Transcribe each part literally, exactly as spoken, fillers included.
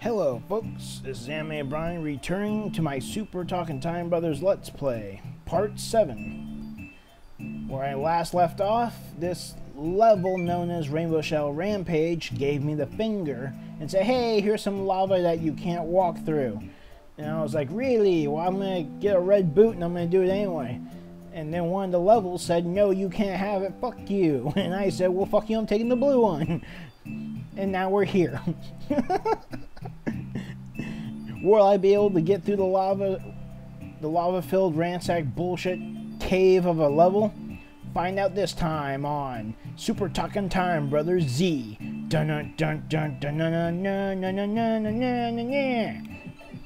Hello folks, this is Animebryan returning to my Super Talking Time Brothers Let's Play, Part seven. Where I last left off, this level known as Rainbow Shell Rampage gave me the finger and said, hey, here's some lava that you can't walk through. And I was like, really? Well, I'm going to get a red boot and I'm going to do it anyway. And then one of the levels said, no, you can't have it, fuck you. And I said, well, fuck you, I'm taking the blue one. And now we're here. Will I be able to get through the lava, the lava-filled, ransacked bullshit cave of a level? Find out this time on Super Talking Time Brothers Z. Dun dun dun dun dun dun dun dun dun dun dun dun dun dun.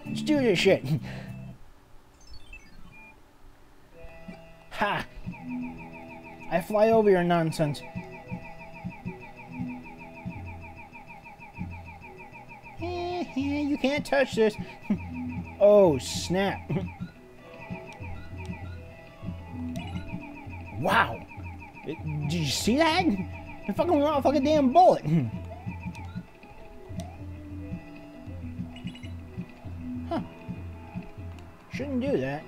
Let's do this shit. Ha! I fly over your nonsense. You can't touch this. Oh, snap. Wow. It, did you see that? It fucking went off like a damn bullet. Huh. Shouldn't do that.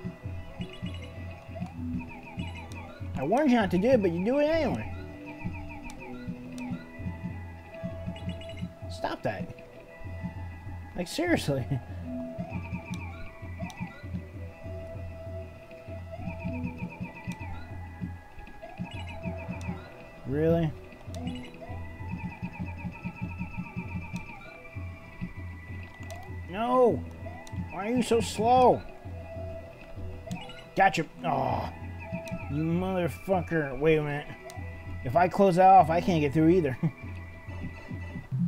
I warned you not to do it, but you do it anyway. Stop that. Like, seriously. Really? No! Why are you so slow? Gotcha! Oh, you motherfucker. Wait a minute. If I close that off, I can't get through either.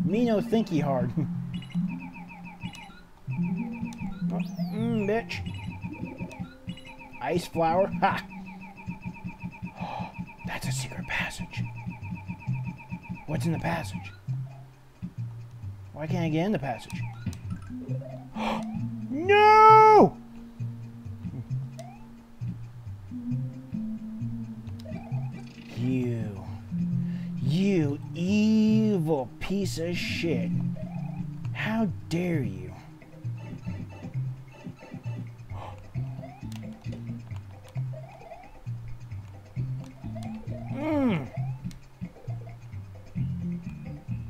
Me no thinky hard. Mmm, bitch. Ice flower. Ha! Oh, that's a secret passage. What's in the passage? Why can't I get in the passage? Oh, no! You. You evil piece of shit. How dare you?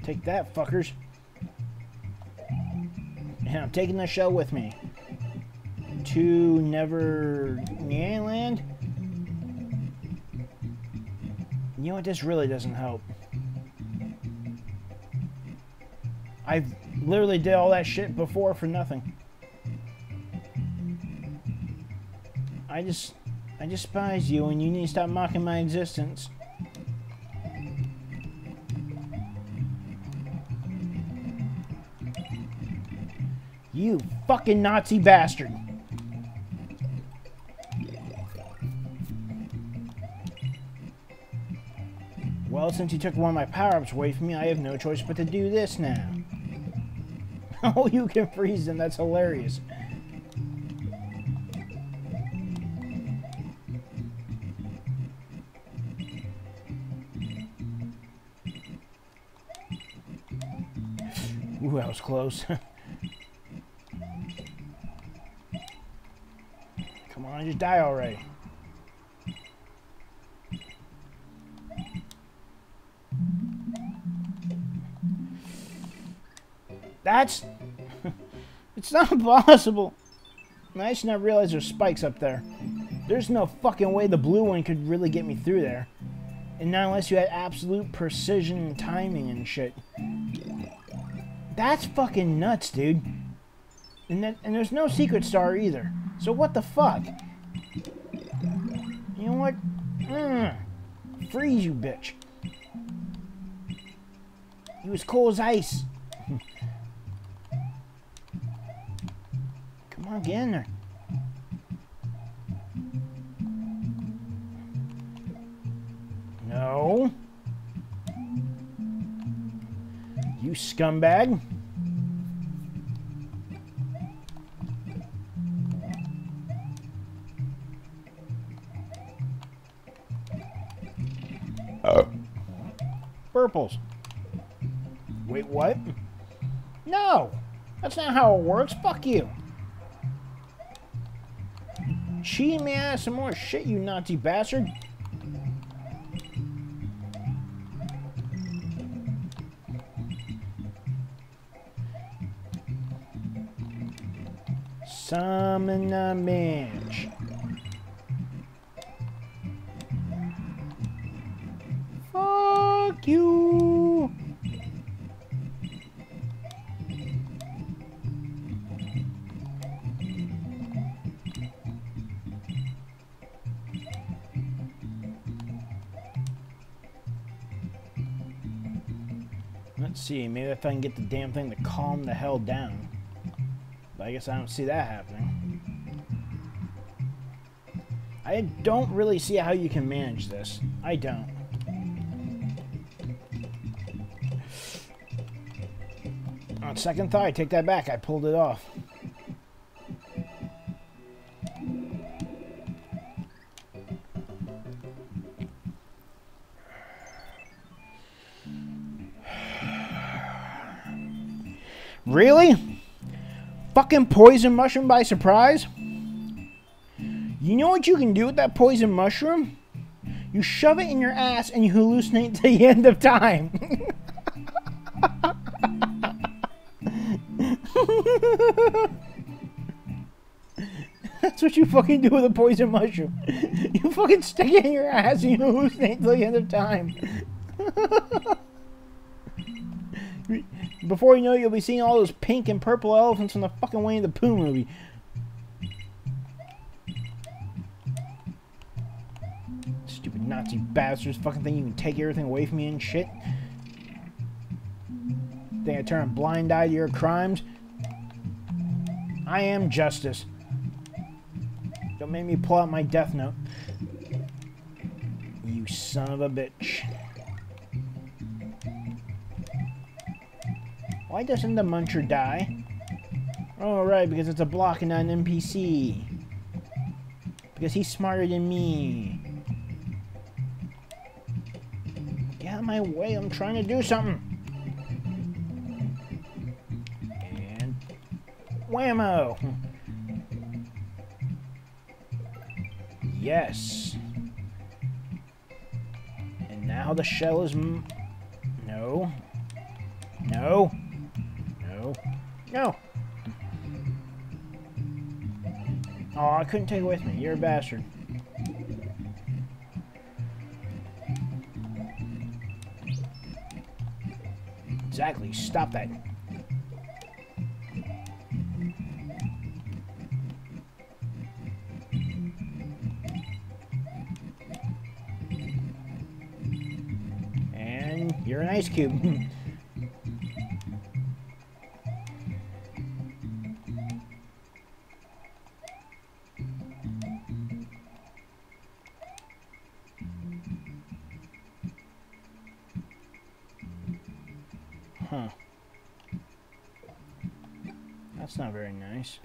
Take that, fuckers. And I'm taking the shell with me. To Neverland? You know what? This really doesn't help. I literally did all that shit before for nothing. I just... I despise you and you need to stop mocking my existence. You fucking Nazi bastard. Well, since you took one of my power-ups away from me, I have no choice but to do this now. Oh, you can freeze them. That's hilarious. Ooh, that was close. Come on, just die already. That's... It's not possible. I just not realize there's spikes up there. There's no fucking way the blue one could really get me through there. And not unless you had absolute precision and timing and shit. That's fucking nuts, dude. And, that, and there's no secret star either. So what the fuck? You know what? Mm. Freeze, you bitch. You as cold as ice. Come on, get in there. No. You scumbag. Oh. Purples. Wait, what? No! That's not how it works. Fuck you. Cheating me out of some more shit, you Nazi bastard. Summon a bitch. Fuck you. Let's see, maybe if I can get the damn thing to calm the hell down. But I guess I don't see that happening. I don't really see how you can manage this. I don't. On second thought, I take that back. I pulled it off. Really? Fucking poison mushroom by surprise? You know what you can do with that poison mushroom? You shove it in your ass and you hallucinate to the end of time. That's what you fucking do with a poison mushroom. You fucking stick it in your ass and you hallucinate to the end of time. Before you know it, you'll be seeing all those pink and purple elephants from the fucking Wayne the Pooh movie. Stupid Nazi bastards. Fucking thing you can take everything away from me and shit. Think I turn a blind eye to your crimes? I am justice. Don't make me pull out my Death Note. You son of a bitch. Why doesn't the muncher die? Oh, right, because it's a block and not an N P C. Because he's smarter than me. Get out of my way, I'm trying to do something. And... whammo! Yes. And now the shell is... M no. No. No. No. Oh, I couldn't take it with me. You're a bastard. Exactly. Stop that. And you're an ice cube. Not very nice.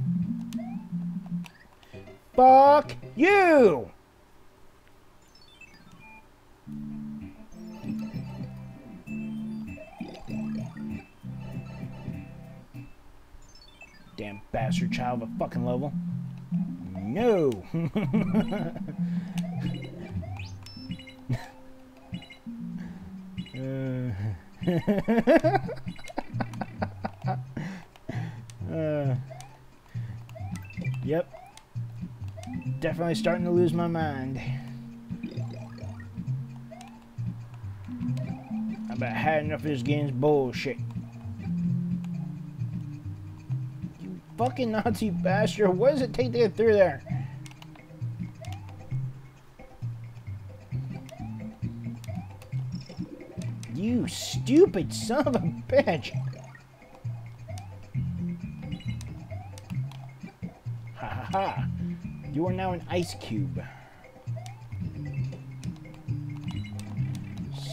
Fuck you! Damn bastard child of a fucking level. No! uh. Uh, yep. Definitely starting to lose my mind. I've about had enough of this game's bullshit. You fucking Nazi bastard. What does it take to get through there? You stupid son of a bitch. Ah, you are now an ice cube.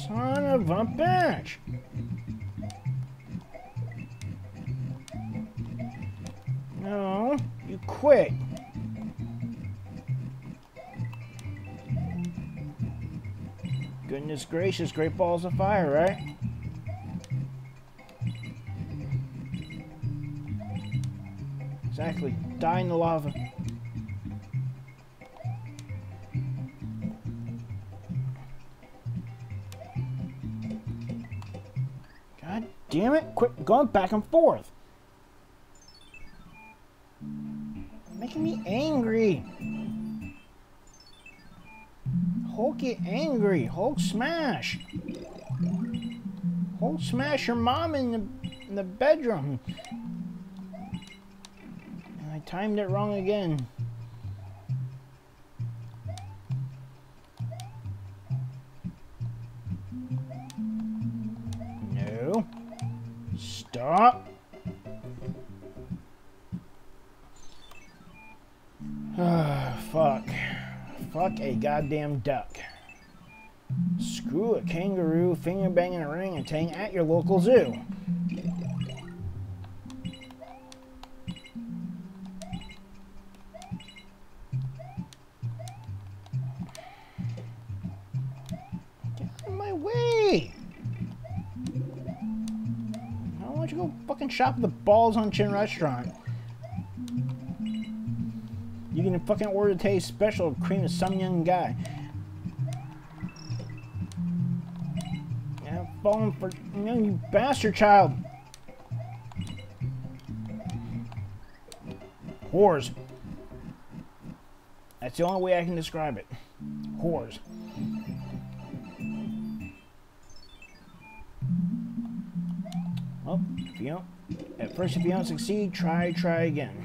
Son of a bitch! No, you quit. Goodness gracious, great balls of fire, right? Exactly. Die in the lava. God damn it! Quit going back and forth. You're making me angry. Hulk get angry. Hulk smash. Hulk smash your mom in the in the bedroom. And I timed it wrong again. No. Stop. Ah, fuck. Fuck a goddamn duck. Screw a kangaroo, finger banging a orangutan at your local zoo. Get out of my way! I want you to go fucking shop at the Balls on Chin restaurant. You can fucking order today's special cream of some young guy. Yeah, I'm falling for you, know, you bastard child. Whores. That's the only way I can describe it. Whores. Well, if you don't, at first if you don't succeed, try, try again.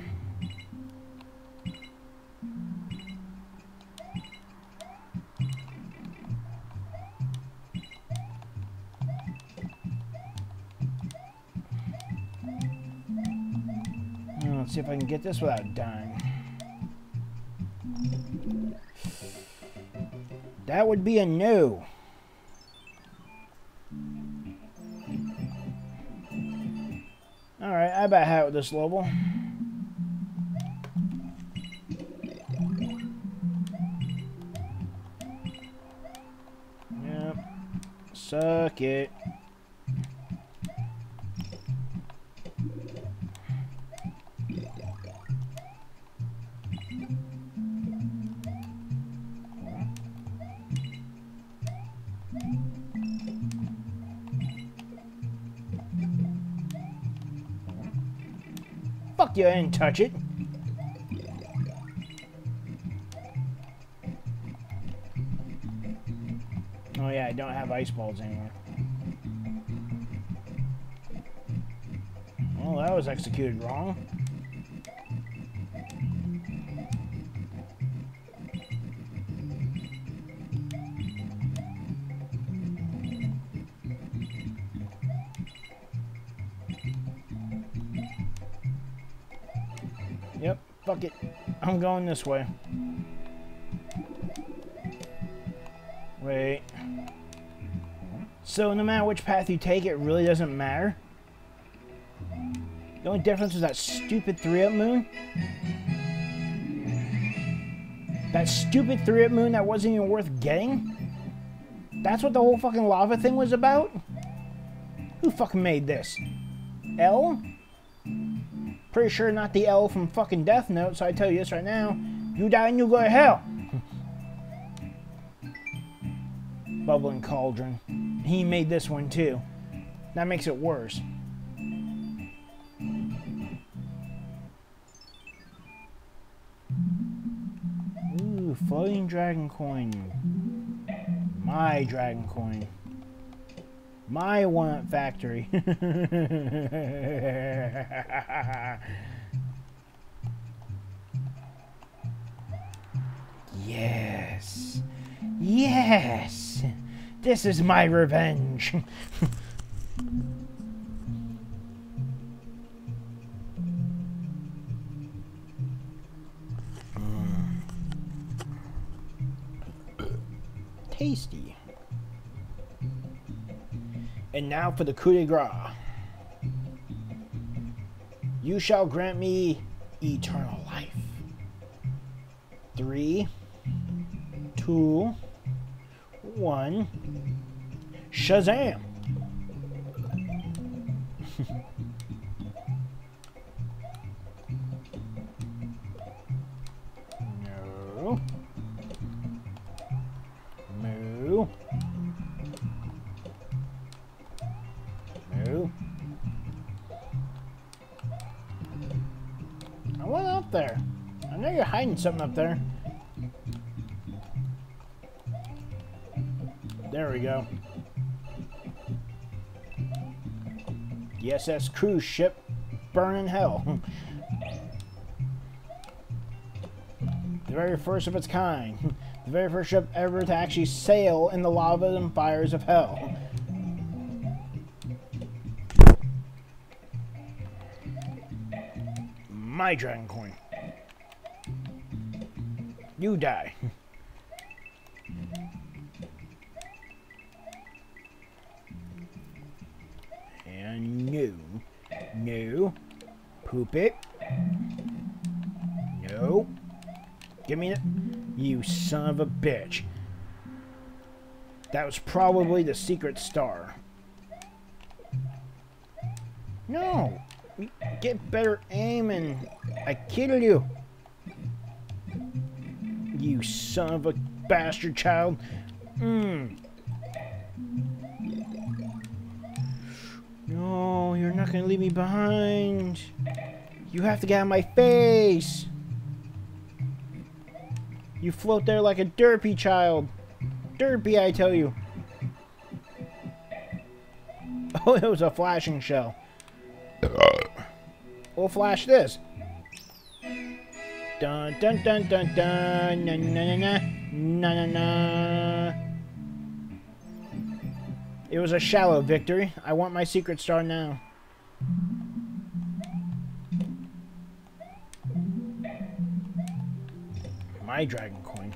See if I can get this without dying. That would be a no. Alright, I about had it with this level. Yep. Suck it. You didn't touch it. Oh yeah, I don't have ice balls anymore. Well, that was executed wrong. Fuck it. I'm going this way. Wait. So no matter which path you take, it really doesn't matter. The only difference is that stupid three-up moon. That stupid three-up moon that wasn't even worth getting. That's what the whole fucking lava thing was about? Who fucking made this? L? Pretty sure not the L from fucking Death Note, so I tell you this right now. You die and you go to hell! Bubbling Cauldron. He made this one too. That makes it worse. Ooh, floating dragon coin. My dragon coin. My one-up factory. Yes. Yes. This is my revenge. Tasty. And now for the coup de grace. You shall grant me eternal life. Three, two, one, Shazam! there? I know you're hiding something up there. There we go. The S S cruise ship burning hell. The very first of its kind. The very first ship ever to actually sail in the lava and fires of hell. My dragon coin. You die. And you. No. Poop it. No. Give me it. You son of a bitch. That was probably the secret star. No. Get better aim and I kill you. You son of a bastard child. Mmm. No, you're not gonna leave me behind. You have to get out of my face. You float there like a derpy child. Derpy, I tell you. Oh, it was a flashing shell. We'll flash this. Dun dun dun dun dun. Na na na na na na. It was a shallow victory. I want my secret star now. My dragon coin.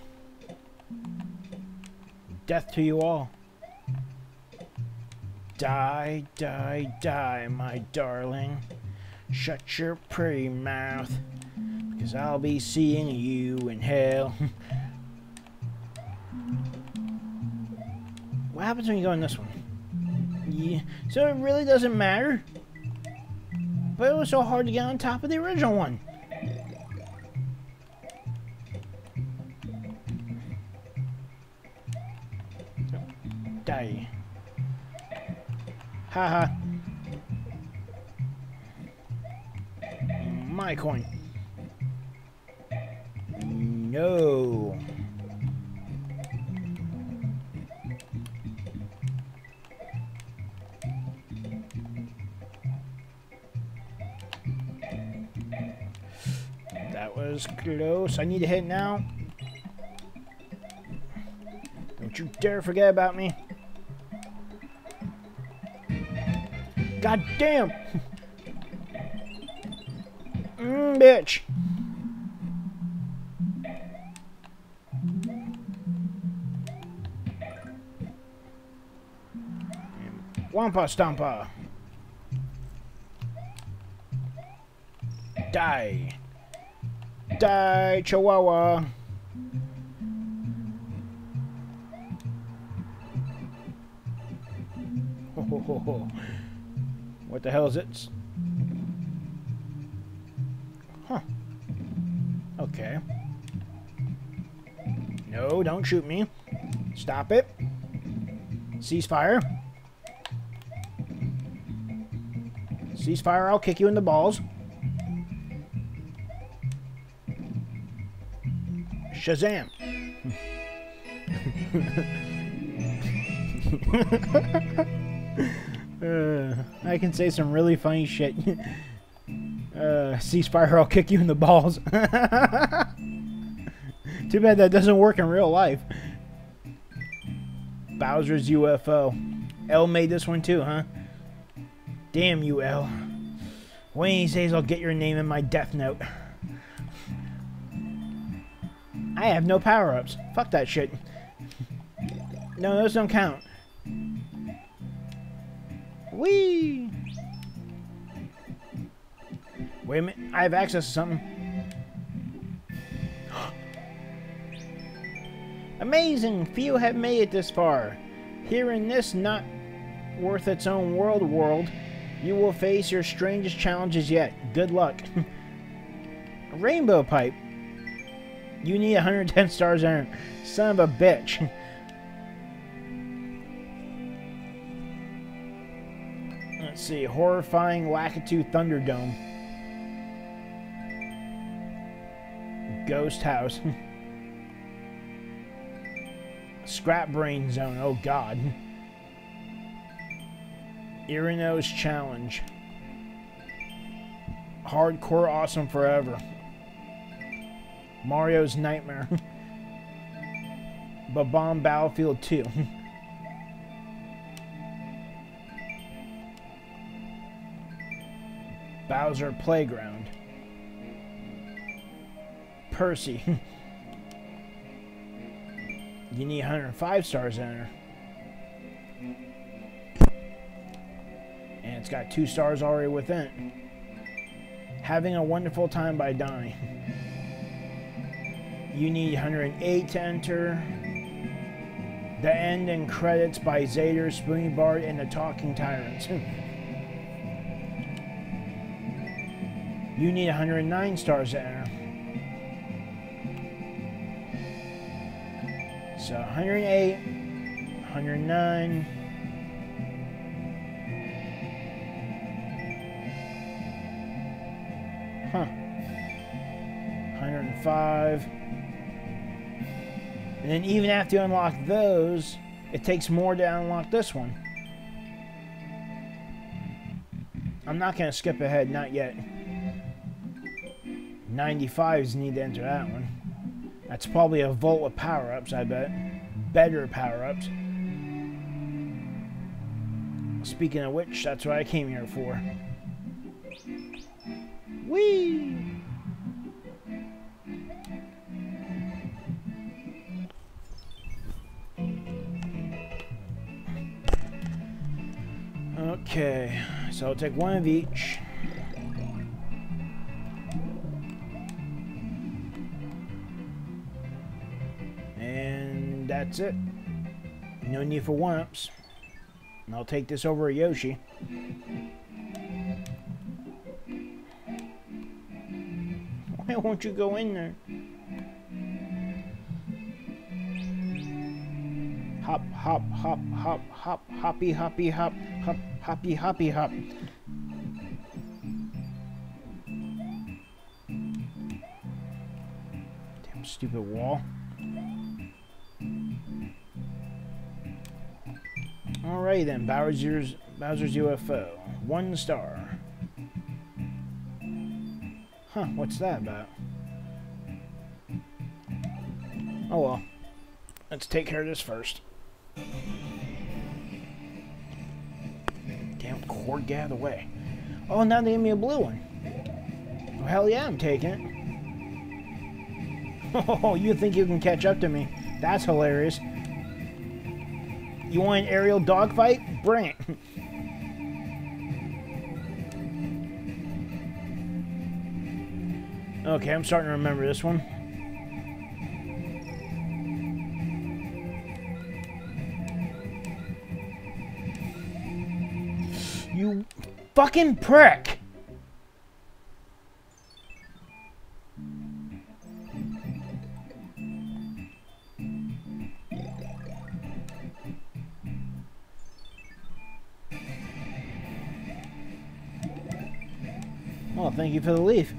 Death to you all. Die, die, die, my darling. Shut your pretty mouth, because I'll be seeing you in hell. What happens when you go in this one? Yeah. So it really doesn't matter. But it was so hard to get on top of the original one. Die. Haha. -ha. My coin. No. That was close. I need to hit now. Don't you dare forget about me. God damn. Mm, bitch. Wampa Stompa. Die. Die, Chihuahua. Ho, ho, ho, ho. What the hell is it? Huh. Okay. No, don't shoot me. Stop it. Ceasefire. Ceasefire, I'll kick you in the balls. Shazam. uh, I can say some really funny shit. Uh, ceasefire, I'll kick you in the balls. Too bad that doesn't work in real life. Bowser's U F O. L made this one too, huh? Damn you, L. One of these days I'll get your name in my Death Note. I have no power-ups. Fuck that shit. No, those don't count. Whee! Wait a minute, I have access to something. Amazing! Few have made it this far. Here in this not worth its own world world, you will face your strangest challenges yet. Good luck. Rainbow Pipe. You need one hundred ten stars in it. Son of a bitch. Let's see. Horrifying Lakitu Thunderdome. Ghost House. Scrap Brain Zone, oh god. Irino's Challenge. Hardcore Awesome Forever. Mario's Nightmare. Bob-omb Battlefield two. Bowser Playground. Percy. You need one hundred five stars in her. And it's got two stars already within it. Having a Wonderful Time by Donnie. You need one hundred eight to enter. The End and Credits by Zader, Spoonie Bart, and The Talking Tyrants. You need one hundred nine stars to enter. So one hundred eight, one hundred nine. Huh. one hundred five. And then even after you unlock those, it takes more to unlock this one. I'm not going to skip ahead, not yet. ninety-fives need to enter that one. That's probably a vault with power-ups, I bet. Better power-ups. Speaking of which, that's what I came here for. Whee! Okay, so I'll take one of each. That's it. No need for one-ups. And I'll take this over a Yoshi. Why won't you go in there? Hop, hop, hop, hop, hop, hoppy, hoppy, hop, hop, hoppy, hoppy, hop. Damn stupid wall. Alrighty then, Bowser's, Bowser's U F O. One star. Huh, what's that about? Oh well. Let's take care of this first. Damn cord, get out of the way. Oh, now they gave me a blue one. Oh, hell yeah, I'm taking it. Oh, you think you can catch up to me? That's hilarious. You want an aerial dogfight? Bring it. Okay, I'm starting to remember this one. You fucking prick! Well, thank you for the leaf.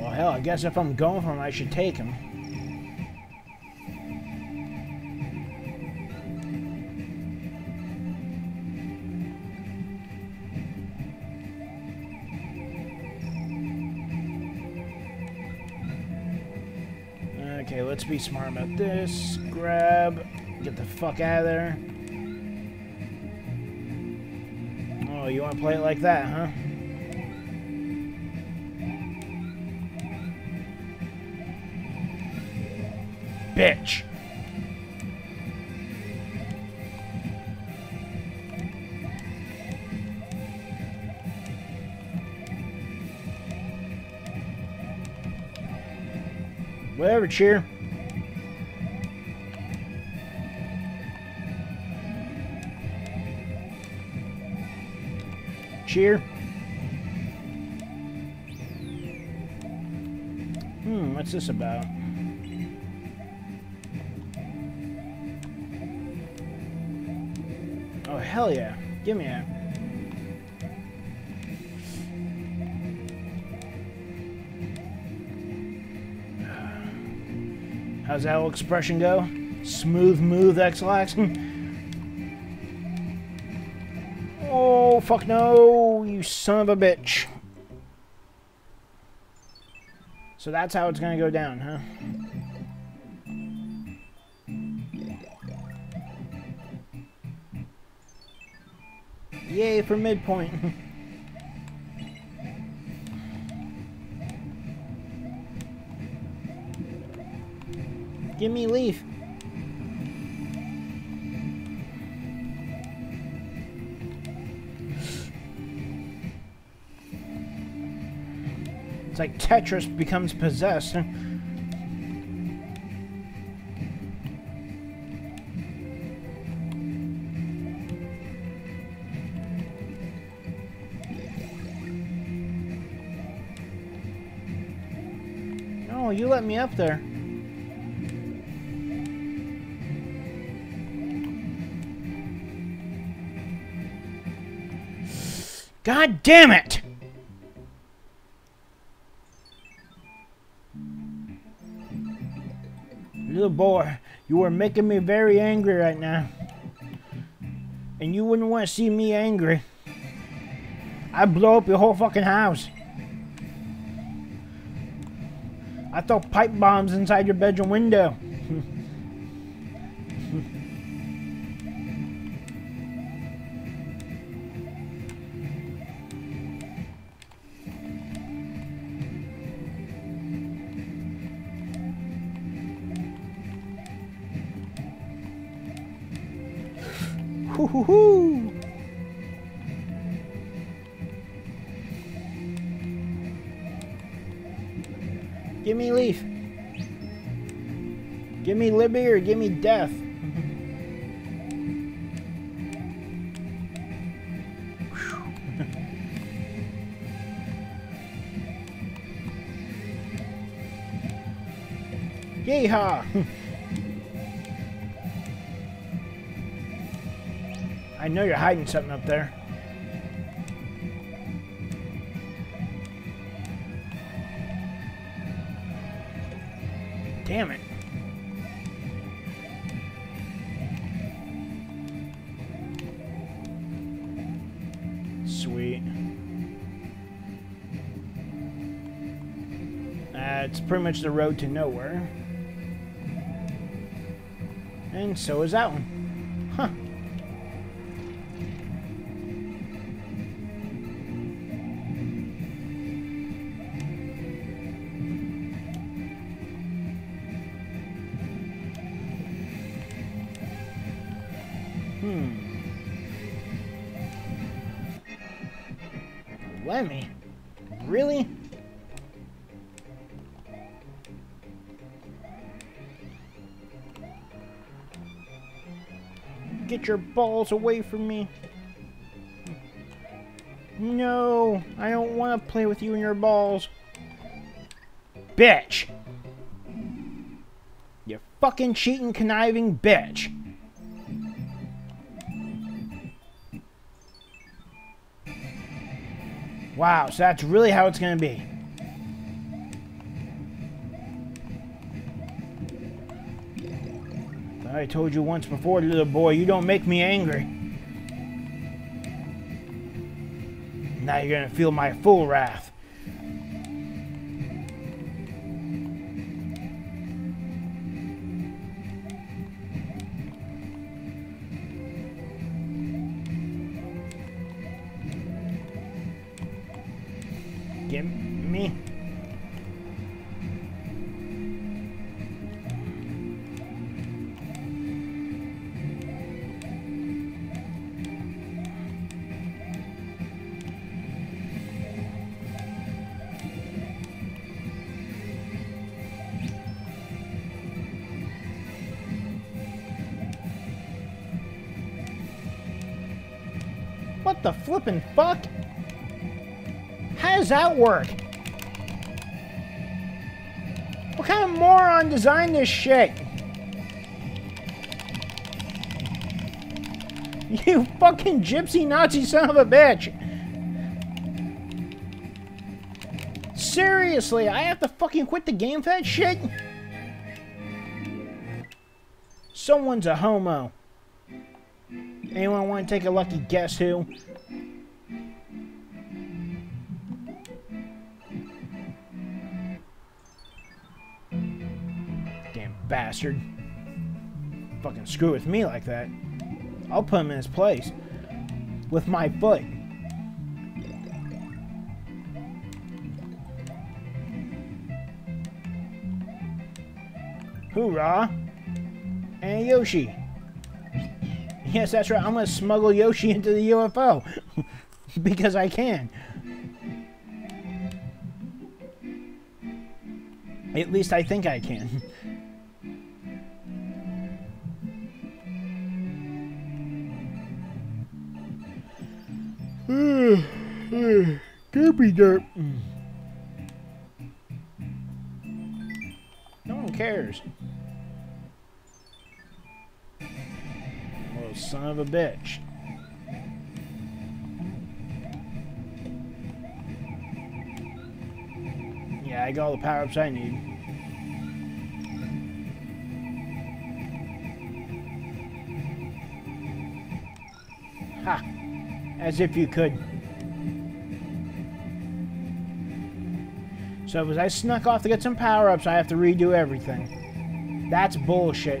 Well, hell, I guess if I'm going for him, I should take him. Okay, let's be smart about this. Grab. Get the fuck out of there. Oh, you want to play it like that, huh? Bitch! Whatever, cheer. Cheer. Hmm, what's this about? Oh, hell yeah. Give me that. How's that old expression go? Smooth move, X-Lax. Oh, fuck no, you son of a bitch. So that's how it's gonna go down, huh? Yay for midpoint. Give me leaf. It's like Tetris becomes possessed. Oh, you let me up there. God damn it! Little boy, you are making me very angry right now. And you wouldn't want to see me angry. I'd blow up your whole fucking house. I throw pipe bombs inside your bedroom window. Hoo-hoo-hoo! Give me leaf. Give me Libby or give me death. Yeehaw! I know you're hiding something up there. Damn it. Sweet. Uh, it's pretty much the road to nowhere. And so is that one. Huh. Lemmy? Really? Get your balls away from me. No, I don't want to play with you and your balls. Bitch! You fucking cheating, conniving bitch! Wow, so that's really how it's going to be. I told you once before, little boy, you don't make me angry. Now you're going to feel my full wrath. Give me. What the flippin' fuck? How does that work? What kind of moron designed this shit? You fucking gypsy Nazi son of a bitch! Seriously, I have to fucking quit the game for that shit? Someone's a homo. Anyone want to take a lucky guess who? Damn bastard. Fucking screw with me like that. I'll put him in his place. With my foot. Hoorah! And Yoshi. Yes, that's right. I'm going to smuggle Yoshi into the U F O. Because I can. At least I think I can. Derpy derp. No one cares. Little son of a bitch. Yeah, I got all the power-ups I need. Ha! As if you could. So as I snuck off to get some power-ups, I have to redo everything. That's bullshit.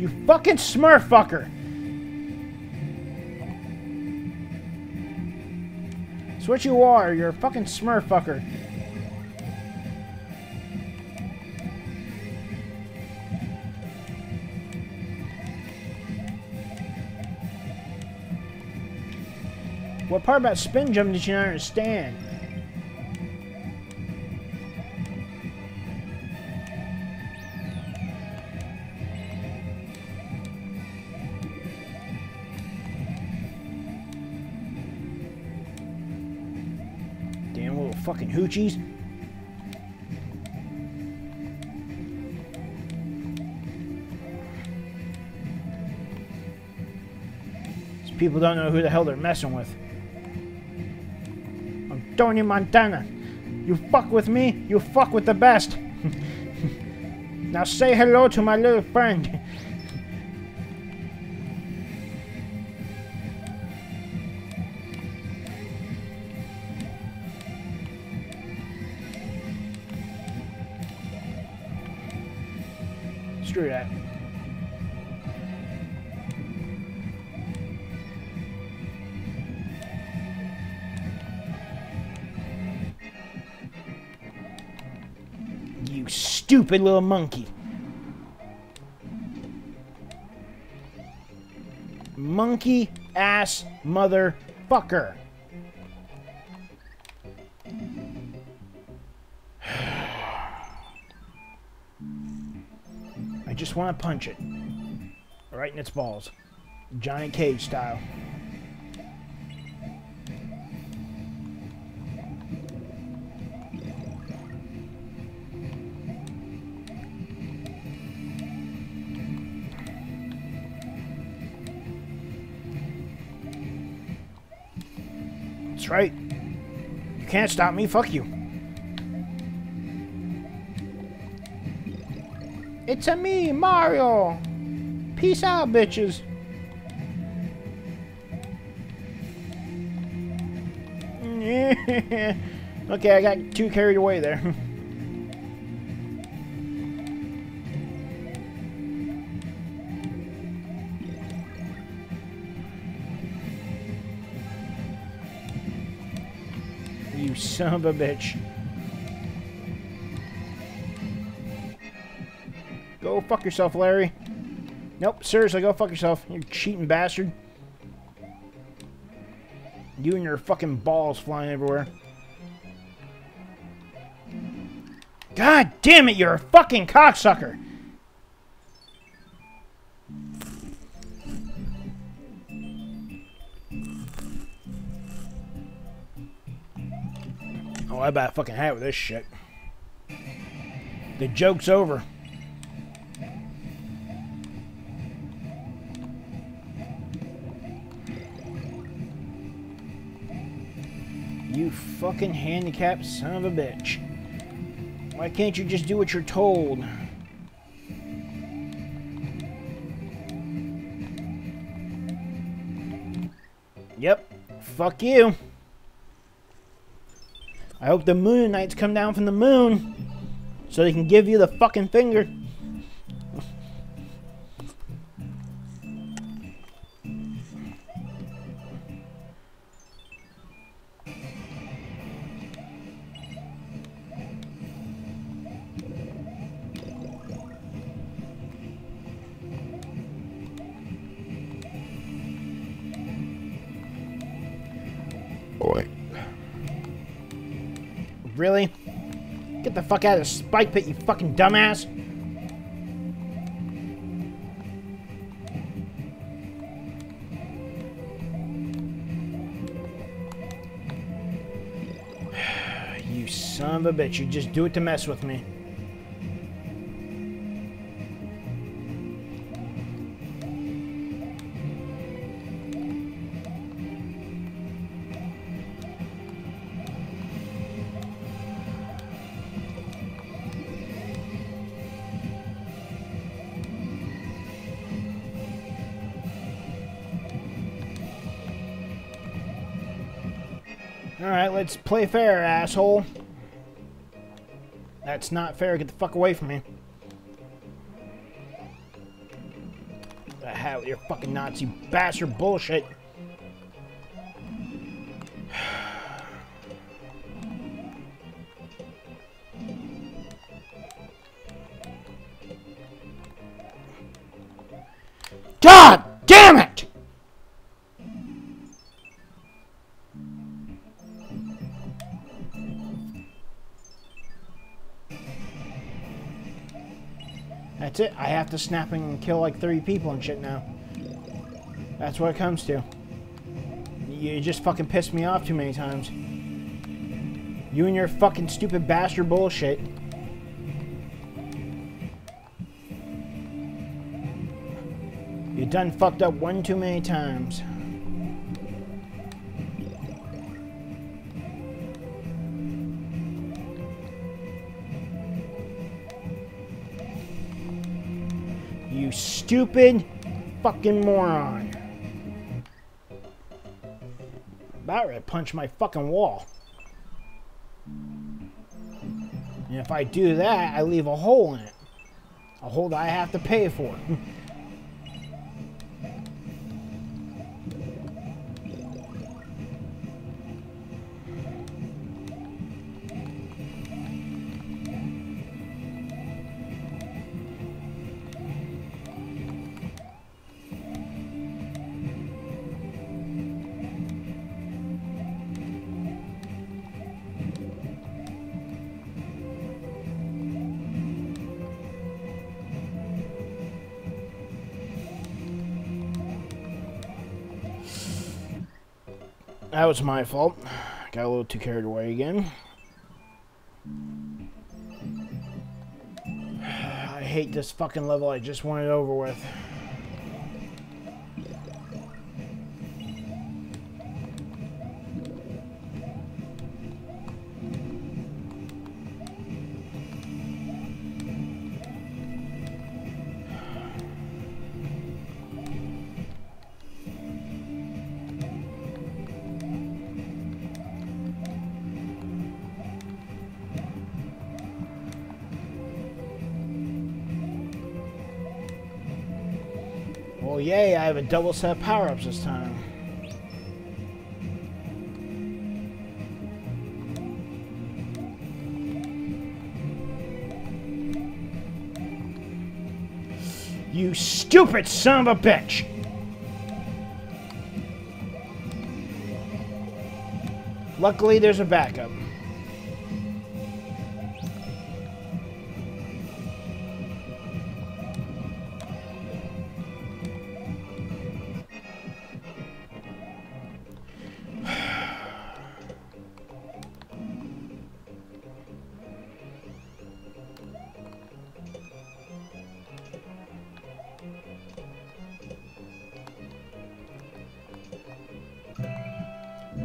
You fucking smurf fucker! That's what you are, you're a fucking smurf fucker. What part about spin jump did you not understand? Damn little fucking hoochies. These people don't know who the hell they're messing with. Tony Montana, you fuck with me, you fuck with the best. Now say hello to my little friend. Screw that. Stupid little monkey. Monkey ass motherfucker. I just want to punch it. Right in its balls. Johnny Cage style. Right. You can't stop me, fuck you. It's a me, Mario. Peace out, bitches. Okay, I got too carried away there. Son of a bitch. Go fuck yourself, Larry. Nope, seriously, go fuck yourself, you cheating bastard. You and your fucking balls flying everywhere. God damn it, you're a fucking cocksucker! I buy a fucking hat with this shit. The joke's over. You fucking handicapped son of a bitch. Why can't you just do what you're told? Yep. Fuck you. I hope the Moon Knights come down from the moon so they can give you the fucking finger. Really? Get the fuck out of the spike pit, you fucking dumbass! You son of a bitch, you just do it to mess with me. Alright, let's play fair, asshole. That's not fair. Get the fuck away from me. The hell with your fucking Nazi bastard bullshit. God damn it! That's it. I have to snap and kill like three people and shit now. That's what it comes to. You just fucking pissed me off too many times. You and your fucking stupid bastard bullshit. You done fucked up one too many times. You stupid fucking moron. About to punch my fucking wall. And if I do that, I leave a hole in it. A hole that I have to pay for. That was my fault. Got a little too carried away again. I hate this fucking level. I just want it over with. Well, yay, I have a double set of power-ups this time. You stupid son of a bitch! Luckily, there's a backup.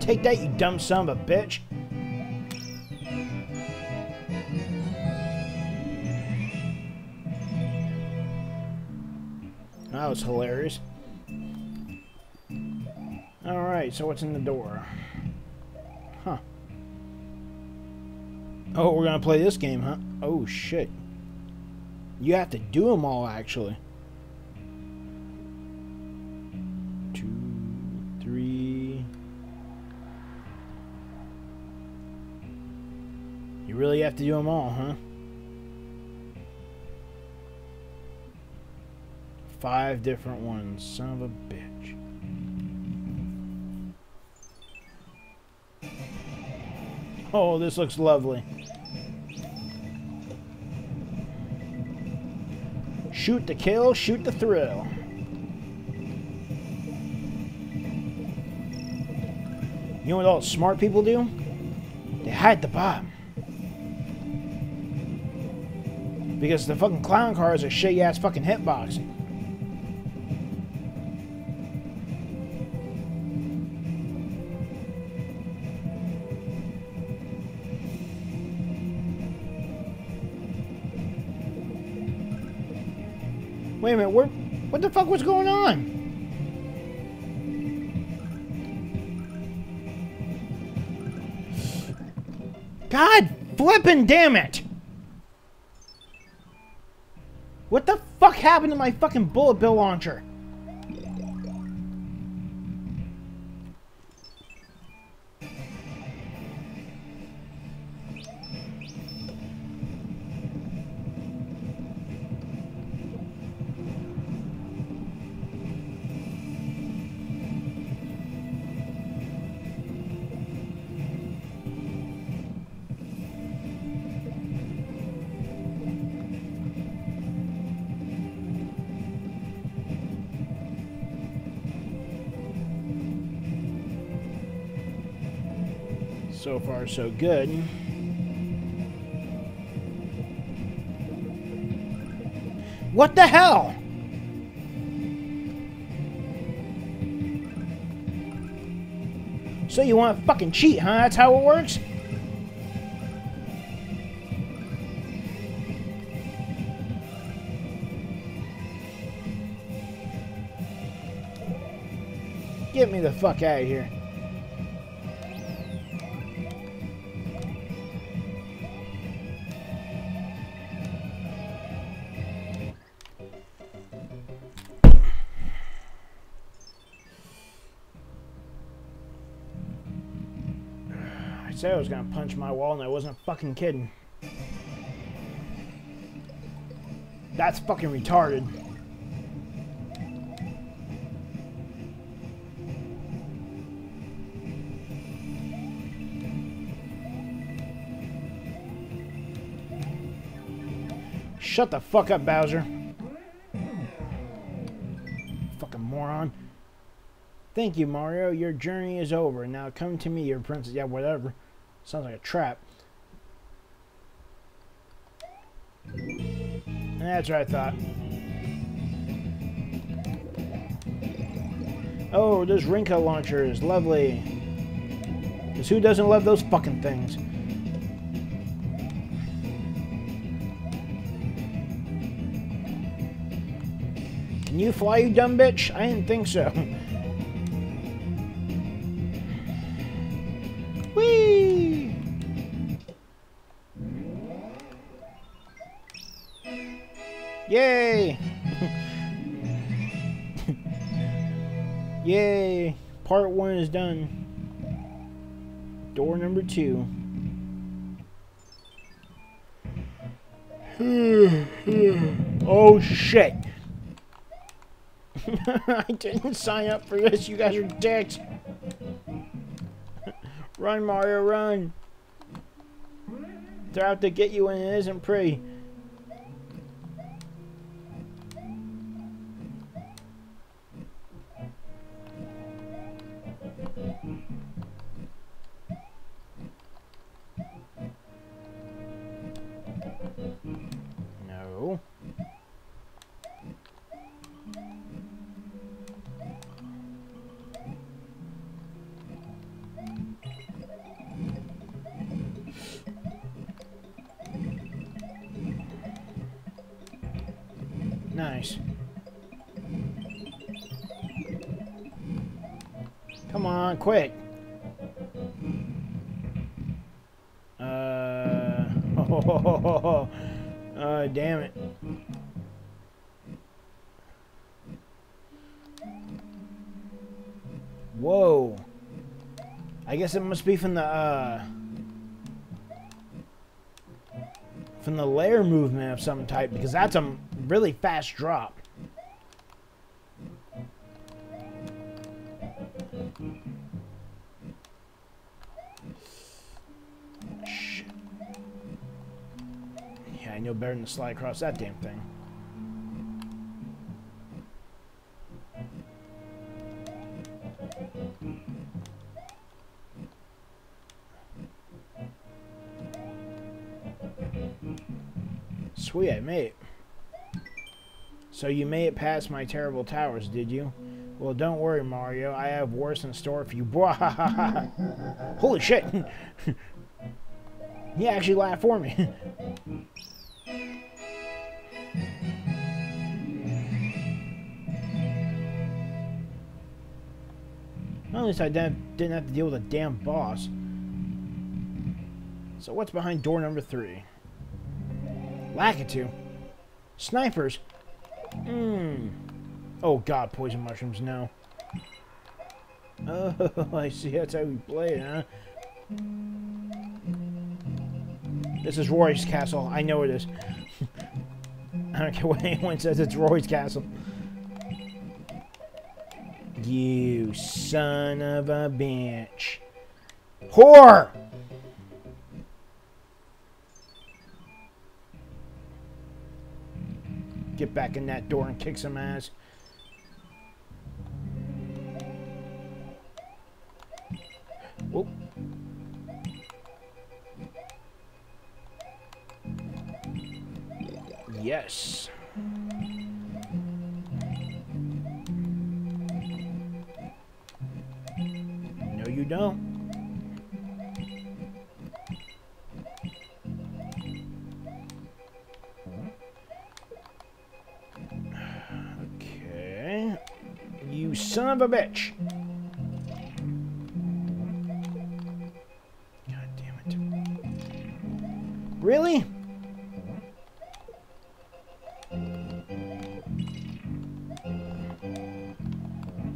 Take that, you dumb son of a bitch. That was hilarious. Alright, so what's in the door? Huh. Oh, we're gonna play this game, huh? Oh, shit. You have to do them all, actually. Two, three... You really have to do them all, huh? Five different ones. Son of a bitch. Oh, this looks lovely. Shoot to kill, shoot to thrill. You know what all smart people do? They hide the bomb. Because the fucking clown car is a shitty ass fucking hitboxing. Wait a minute, where, what the fuck was going on? God flippin' damn it! What the fuck happened to my fucking bullet bill launcher? So far, so good. What the hell? So you want to fucking cheat, huh? That's how it works? Get me the fuck out of here. I was gonna punch my wall, and I wasn't fucking kidding. That's fucking retarded. Shut the fuck up, Bowser. Fucking moron. Thank you, Mario. Your journey is over. Now come to me, your princess. Yeah, whatever. Sounds like a trap. That's what I thought. Oh, this Rinka launcher is lovely. Because who doesn't love those fucking things? Can you fly, you dumb bitch? I didn't think so. Yay! Yay! Part one is done. Door number two. Oh shit! I didn't sign up for this, you guys are dicks! Run, Mario, run! They're out to get you and it isn't pretty. Nice. Come on, quick. Uh, oh, ho, ho, ho, ho. Uh, damn it. Whoa. I guess it must be from the, uh, from the layer movement of some type, because that's a really fast drop. Shit. Yeah, I know better than to slide across that damn thing. Sweet, I made it. So you made it past my terrible towers, did you? Well, don't worry, Mario. I have worse in store for you. Holy shit! He actually laughed for me. Well, at least I didn't have to deal with a damn boss. So what's behind door number three? Lakitu. Snipers. Mmm. Oh god, poison mushrooms, no. Oh, I see, that's how we play it, huh? This is Roy's Castle. I know it is. I don't care what anyone says, it's Roy's Castle. You son of a bitch. Whore! Get back in that door and kick some ass. Whoop. Yes. No, you don't. You son of a bitch. God damn it. Really?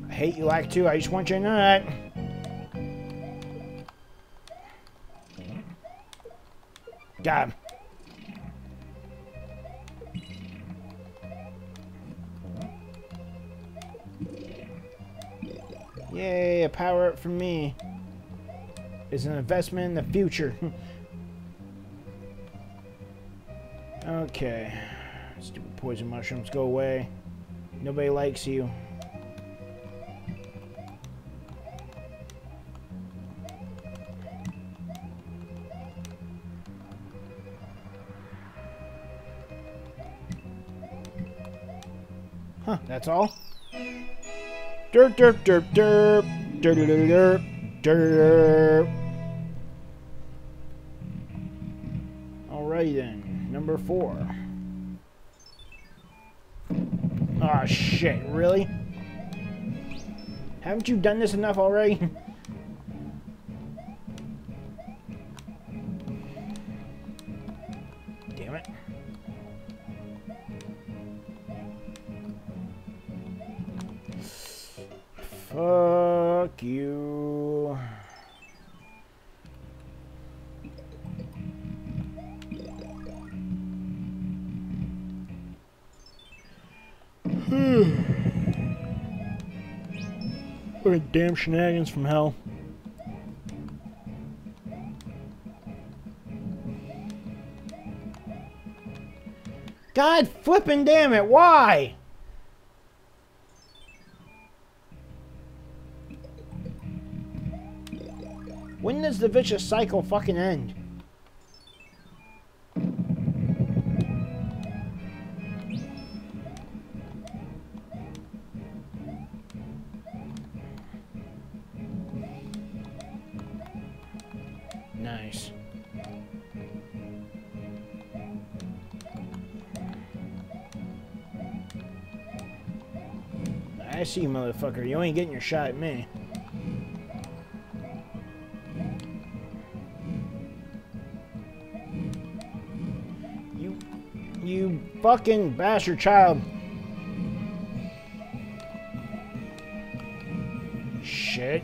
I hate you, Lakitu. I just want you to know that. God. Yay, a power up for me is an investment in the future. Okay. Stupid poison mushrooms, go away. Nobody likes you. Huh, that's all? Derp, derp, derp, derp, derp, derp, derp, derp. Alrighty then, number four. Aw, shit, really? Haven't you done this enough already? Damn it. Fuck you. We're damn shenanigans from hell. God flippin' damn it, why? When does the vicious cycle fucking end? Nice. I see you, motherfucker. You ain't getting your shot at me. You... You fucking bastard child. Shit.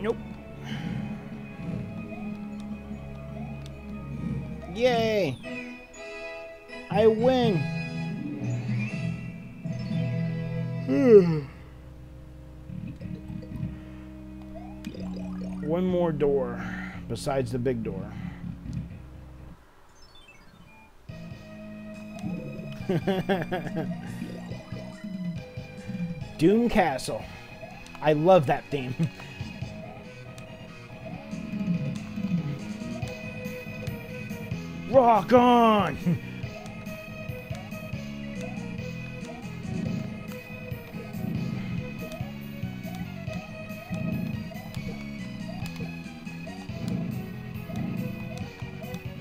Nope. Yay! I win! One more door besides the big door. Doom Castle. I love that theme. Rock on!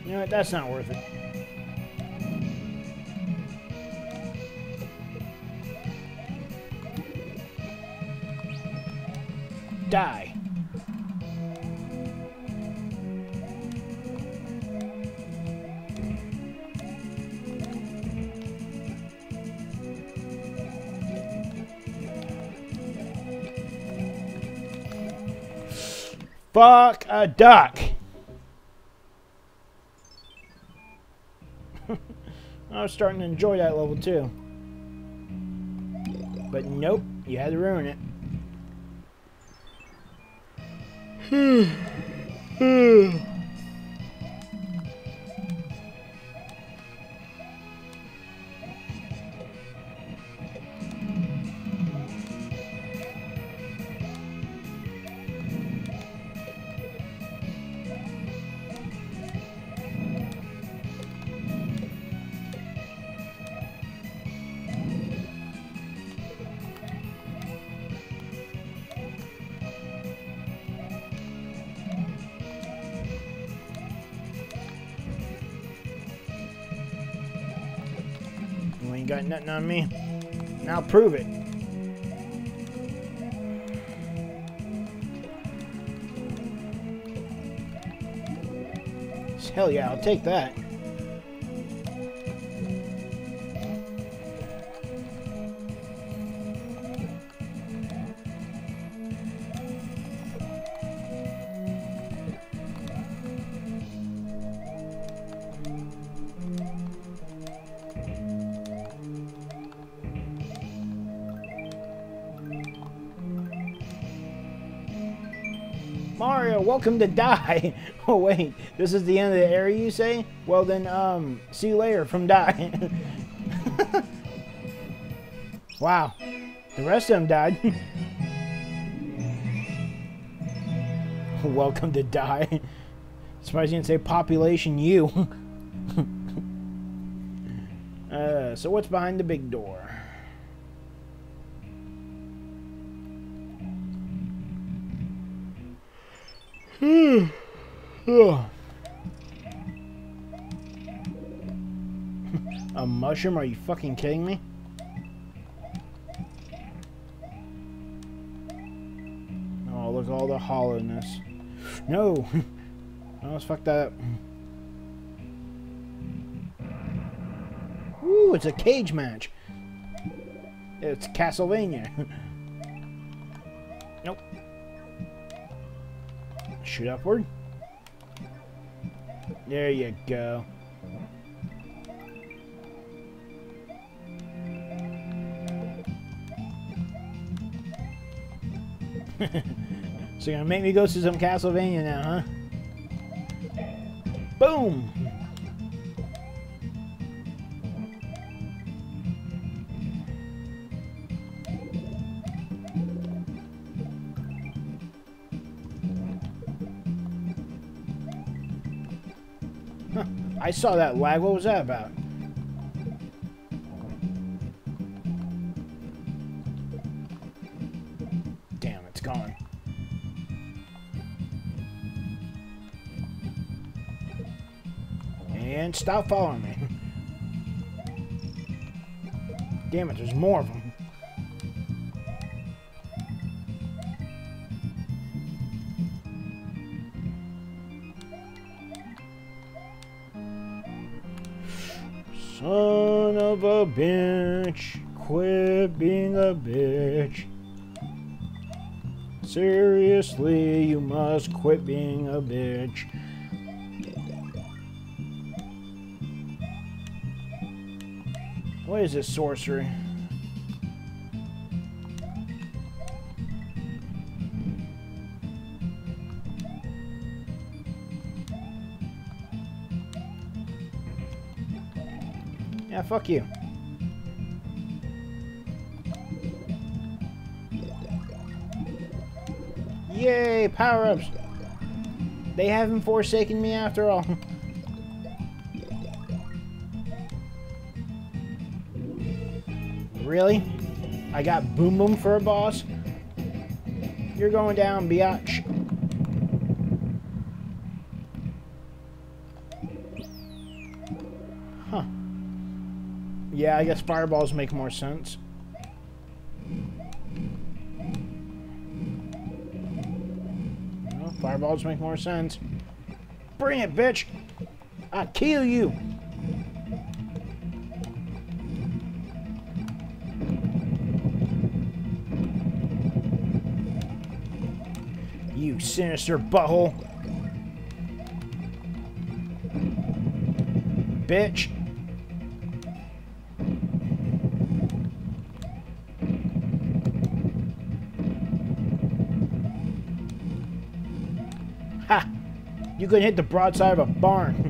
You know what? That's not worth it. Die. Fuck a duck. I was starting to enjoy that level too. But nope, you had to ruin it. Hmm. Hmm. Got nothing on me. Now prove it. Hell yeah, I'll take that. Mario, welcome to Die. Oh wait, this is the end of the area, you say? Well then, um, see you later from Die. Wow, the rest of them died. Welcome to Die. Somebody's gonna say population you. uh, so what's behind the big door? Hmm. A mushroom? Are you fucking kidding me? Oh, look at all the hollowness. No! I almost fucked that up. Ooh, it's a cage match. It's Castlevania. Nope. Shoot upward. There you go. So you're gonna make me go through some Castlevania now, huh? Boom! I saw that lag. What was that about? Damn, it's gone. man. Stop following me. Damn it, there's more of them. Son of a bitch. Quit being a bitch. Seriously, you must quit being a bitch. What is this sorcery? Yeah, fuck you. Yay, power-ups. They haven't forsaken me after all. Really? I got Boom Boom for a boss? You're going down, biatch. Huh. Yeah, I guess fireballs make more sense. Well, fireballs make more sense. Bring it, bitch! I kill you! You sinister butthole. Bitch. Ha! You could hit the broadside of a barn.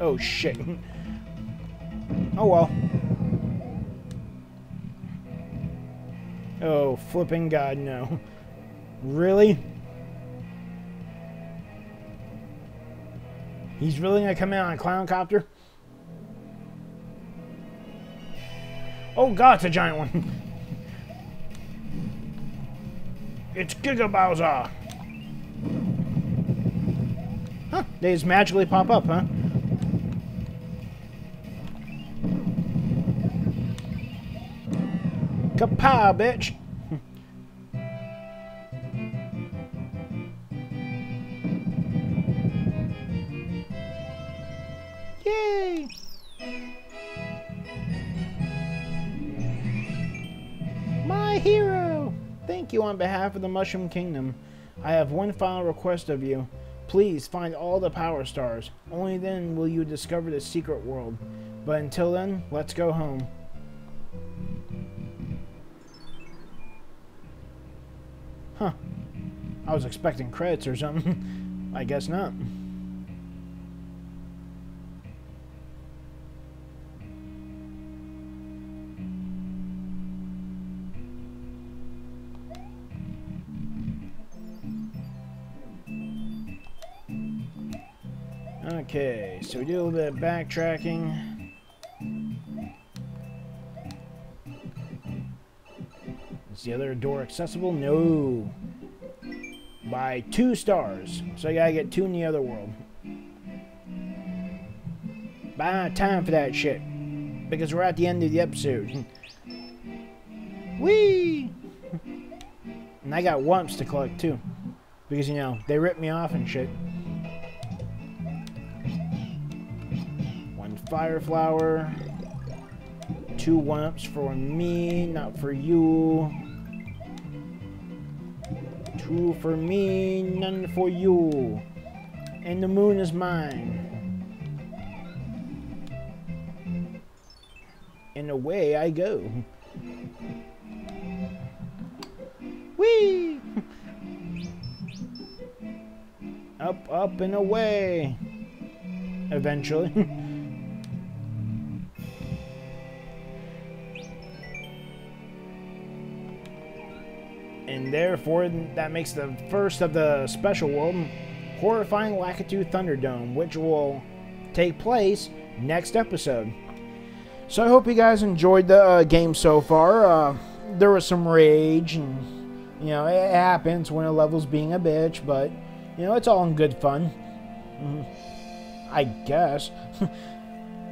Oh shit. Oh well. Oh, flipping God, no. Really? He's really gonna come out on a clown copter? Oh God, it's a giant one. It's Giga Bowser. Huh, they just magically pop up, huh? Kapow, bitch! Yay! My hero! Thank you on behalf of the Mushroom Kingdom. I have one final request of you. Please find all the power stars. Only then will you discover the secret world. But until then, let's go home. Huh. I was expecting credits or something. I guess not. Okay, so we did a little bit of backtracking. Is the other door accessible? No. By two stars. So I gotta get two in the other world. But I don't have time for that shit. Because we're at the end of the episode. Whee! And I got wumps to collect too. Because, you know, they ripped me off and shit. One fire flower. Two wumps for me, not for you. Two for me, none for you. And the moon is mine. And away I go. Whee! Up, up, and away. Eventually. And therefore, that makes the first of the special world, Horrifying Lakitu Thunderdome, which will take place next episode. So I hope you guys enjoyed the uh, game so far. Uh, there was some rage and You know, it happens when a level's being a bitch, but, you know, it's all in good fun. I guess.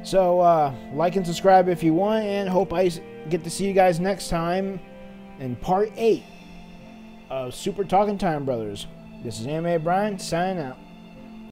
So, uh, like and subscribe if you want, and hope I get to see you guys next time in part eight of Super Talking Time Brothers. This is Animebryan, signing out.